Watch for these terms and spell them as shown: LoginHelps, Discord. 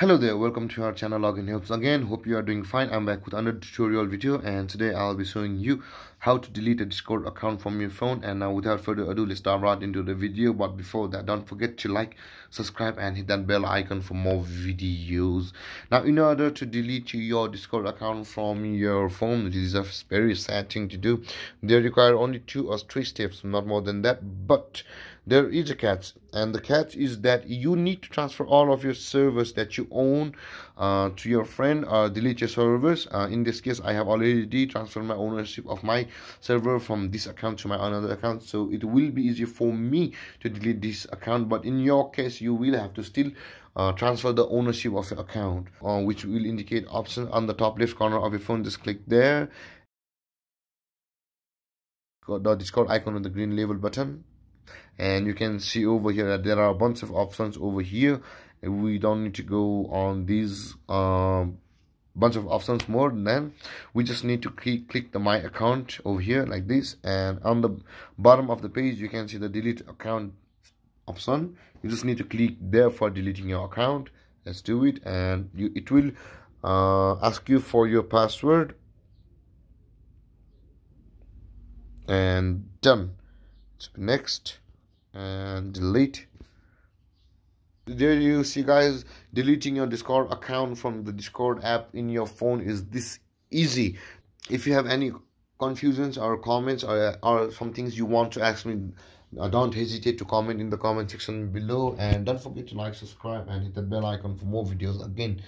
Hello there, welcome to our channel LoginHelps again. Hope you are doing fine. I'm back with another tutorial video, and today I'll be showing you how to delete a Discord account from your phone. And now without further ado, let's dive right into the video. But before that, don't forget to like, subscribe and hit that bell icon for more videos. Now, in order to delete your Discord account from your phone, it is a very sad thing to do. They require only 2 or 3 steps, not more than that, but there is a catch, and the catch is that you need to transfer all of your servers that you own to your friend, or delete your servers. In this case, I have already transferred my ownership of my server from this account to my another account, so it will be easier for me to delete this account. But in your case, you will have to still transfer the ownership of your account, which will indicate option on the top left corner of your phone. Just click there, got the Discord icon on the green label button. And you can see over here that there are a bunch of options over here. We don't need to go on these bunch of options more than we just need to click the my account over here like this, and on the bottom of the page you can see the delete account option. You just need to click there for deleting your account. Let's do it, and it will ask you for your password, and done. Next and delete. There you see guys, deleting your Discord account from the Discord app in your phone is this easy. If you have any confusions or comments or some things you want to ask me, don't hesitate to comment in the comment section below, and don't forget to like, subscribe and hit the bell icon for more videos again.